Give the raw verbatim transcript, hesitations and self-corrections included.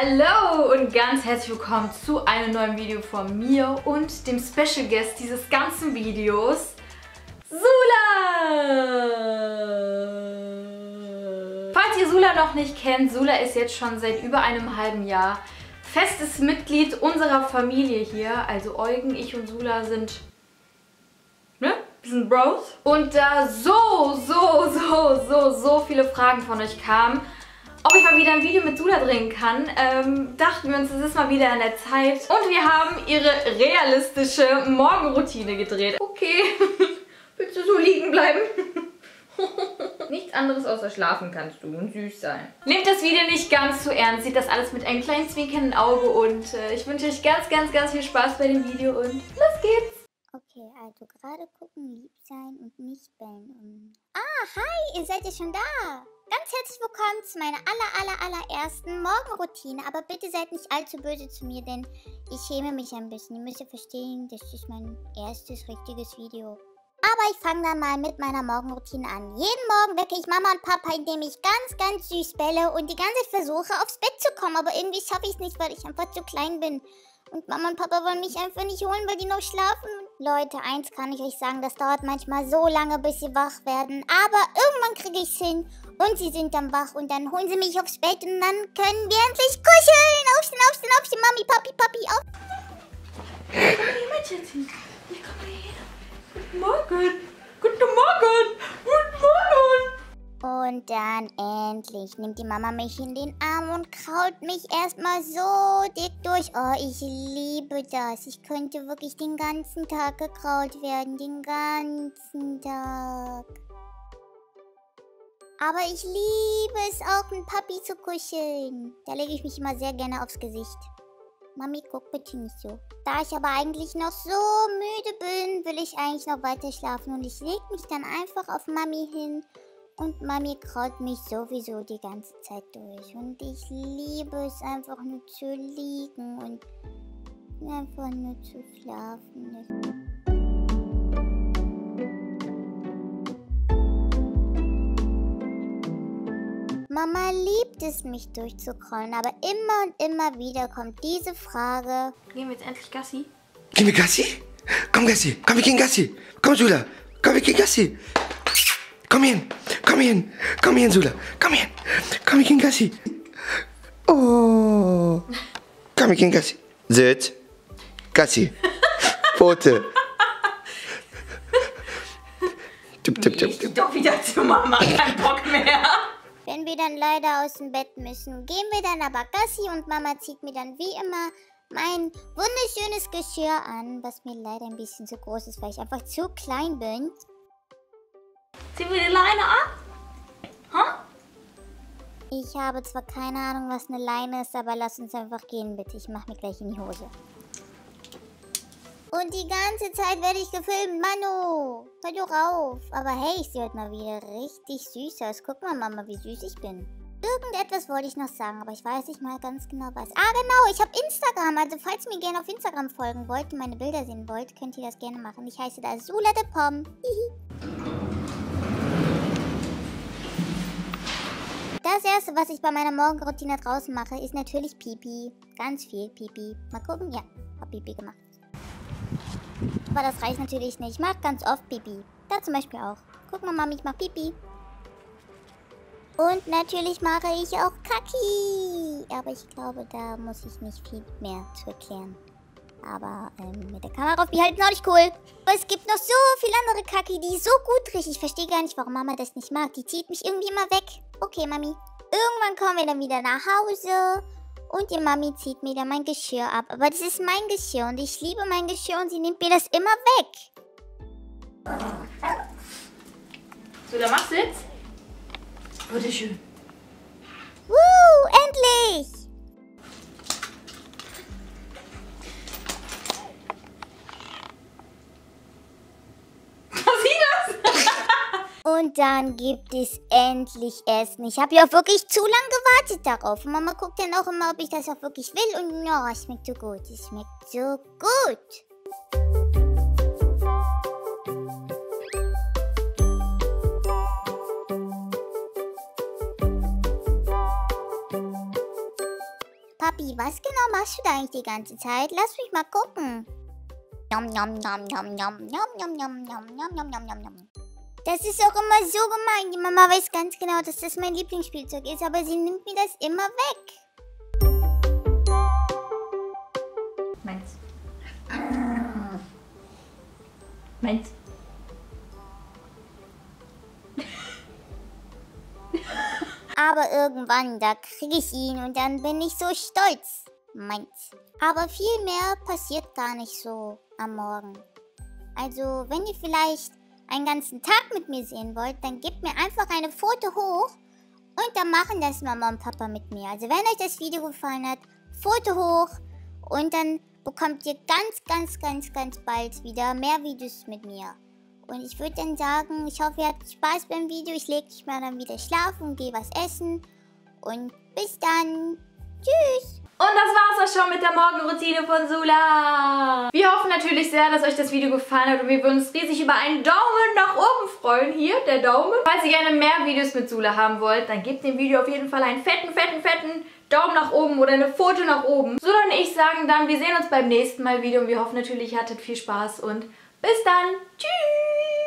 Hallo und ganz herzlich willkommen zu einem neuen Video von mir und dem Special Guest dieses ganzen Videos, Zula! Falls ihr Zula noch nicht kennt, Zula ist jetzt schon seit über einem halben Jahr festes Mitglied unserer Familie hier. Also Eugen, ich und Zula sind, ne? Wir sind Bros. Und da so, so, so, so, so viele Fragen von euch kamen, ob ich mal wieder ein Video mit Zula drehen kann, ähm, dachten wir uns, es ist mal wieder an der Zeit. Und wir haben ihre realistische Morgenroutine gedreht. Okay, willst du so liegen bleiben? Nichts anderes außer schlafen kannst du und süß sein. Nehmt das Video nicht ganz zu ernst, seht das alles mit einem kleinen zwinkernden Auge. Und äh, ich wünsche euch ganz, ganz, ganz viel Spaß bei dem Video und los geht's! Okay, also gerade gucken, lieb sein und nicht bellen. Ah, hi, ihr seid ja schon da! Ganz herzlich willkommen zu meiner aller, aller, allerersten Morgenroutine. Aber bitte seid nicht allzu böse zu mir, denn ich schäme mich ein bisschen. Ihr müsst ja verstehen, das ist mein erstes richtiges Video. Aber ich fange dann mal mit meiner Morgenroutine an. Jeden Morgen wecke ich Mama und Papa, indem ich ganz, ganz süß belle und die ganze Zeit versuche, aufs Bett zu kommen. Aber irgendwie schaffe ich es nicht, weil ich einfach zu klein bin. Und Mama und Papa wollen mich einfach nicht holen, weil die noch schlafen. Leute, eins kann ich euch sagen, das dauert manchmal so lange, bis sie wach werden. Aber irgendwann kriege ich es hin und sie sind dann wach und dann holen sie mich aufs Bett und dann können wir endlich kuscheln. Aufstehen, aufstehen, aufstehen, Mami, Papi, Papi, auf. Komm mal hier, Mädchen. Ich komme her. Guten Morgen. Guten Morgen. Guten Morgen. Und dann endlich nimmt die Mama mich in den Arm und kraut mich erstmal so dick durch. Oh, ich liebe das. Ich könnte wirklich den ganzen Tag gekraut werden. Den ganzen Tag. Aber ich liebe es auch, mit Papi zu kuscheln. Da lege ich mich immer sehr gerne aufs Gesicht. Mami, guck bitte nicht so. Da ich aber eigentlich noch so müde bin, will ich eigentlich noch weiter schlafen. Und ich lege mich dann einfach auf Mami hin. Und Mami kraut mich sowieso die ganze Zeit durch. Und ich liebe es einfach nur zu liegen und einfach nur zu schlafen. Mama liebt es, mich durchzukraulen, aber immer und immer wieder kommt diese Frage. Gehen wir jetzt endlich Gassi? Gehen wir Gassi? Komm Gassi, komm wir gehen Gassi. Komm Zula, komm wir gehen Gassi. Komm hin, komm hin, komm hin, Zula, komm hin, komm ich in Gassi. Oh, komm ich in Gassi. Sitz, Gassi, Pfote. Tipp, tipp, tipp, tipp. Doch wieder zu Mama, kein Bock mehr. Wenn wir dann leider aus dem Bett müssen, gehen wir dann aber Gassi und Mama zieht mir dann wie immer mein wunderschönes Geschirr an, was mir leider ein bisschen zu groß ist, weil ich einfach zu klein bin. Zieh mir die Leine ab? Huh? Ich habe zwar keine Ahnung, was eine Leine ist, aber lass uns einfach gehen, bitte. Ich mach mir gleich in die Hose. Und die ganze Zeit werde ich gefilmt. Manu, hör doch auf. Aber hey, ich sehe heute mal wieder richtig süß aus. Guck mal, Mama, wie süß ich bin. Irgendetwas wollte ich noch sagen, aber ich weiß nicht mal ganz genau was. Ah, genau, ich habe Instagram. Also falls ihr mir gerne auf Instagram folgen wollt und meine Bilder sehen wollt, könnt ihr das gerne machen. Ich heiße da ZulaThePom. Das erste, was ich bei meiner Morgenroutine draußen mache, ist natürlich Pipi. Ganz viel Pipi. Mal gucken. Ja, hab Pipi gemacht. Aber das reicht natürlich nicht. Ich mache ganz oft Pipi. Da zum Beispiel auch. Guck mal, Mami, ich mache Pipi. Und natürlich mache ich auch Kaki. Aber ich glaube, da muss ich nicht viel mehr zu erklären. Aber ähm, mit der Kamera auf die halten auch nicht cool. Aber es gibt noch so viele andere Kacke, die so gut riecht. Ich verstehe gar nicht, warum Mama das nicht mag. Die zieht mich irgendwie immer weg. Okay, Mami. Irgendwann kommen wir dann wieder nach Hause. Und die Mami zieht mir dann mein Geschirr ab. Aber das ist mein Geschirr und ich liebe mein Geschirr und sie nimmt mir das immer weg. So, da machst du jetzt. Bitte schön. Woo, endlich! Und dann gibt es endlich Essen. Ich habe ja auch wirklich zu lange gewartet darauf. Und Mama guckt dann auch immer, ob ich das auch wirklich will. Und ja, es schmeckt so gut. Es schmeckt so gut. Papi, was genau machst du da eigentlich die ganze Zeit? Lass mich mal gucken. Nom, nom, nom, nom, nom, nom, nom, nom, nom, nom, nom, nom. Das ist auch immer so gemein. Die Mama weiß ganz genau, dass das mein Lieblingsspielzeug ist, aber sie nimmt mir das immer weg. Meins. Ah. Meins. Aber irgendwann, da kriege ich ihn und dann bin ich so stolz. Meins. Aber viel mehr passiert gar nicht so am Morgen. Also, wenn ihr vielleicht einen ganzen Tag mit mir sehen wollt, dann gebt mir einfach eine Foto hoch und dann machen das Mama und Papa mit mir. Also wenn euch das Video gefallen hat, Foto hoch und dann bekommt ihr ganz, ganz, ganz, ganz bald wieder mehr Videos mit mir. Und ich würde dann sagen, ich hoffe, ihr habt Spaß beim Video. Ich lege mich mal dann wieder schlafen und gehe was essen. Und bis dann. Tschüss. Und das war's auch schon mit der Morgenroutine von Zula. Wir hoffen natürlich sehr, dass euch das Video gefallen hat und wir würden uns riesig über einen Daumen nach oben freuen. Hier, der Daumen. Falls ihr gerne mehr Videos mit Zula haben wollt, dann gebt dem Video auf jeden Fall einen fetten, fetten, fetten Daumen nach oben oder eine Pfote nach oben. Zula und ich sagen dann, wir sehen uns beim nächsten Mal wieder und wir hoffen natürlich, ihr hattet viel Spaß und bis dann. Tschüss.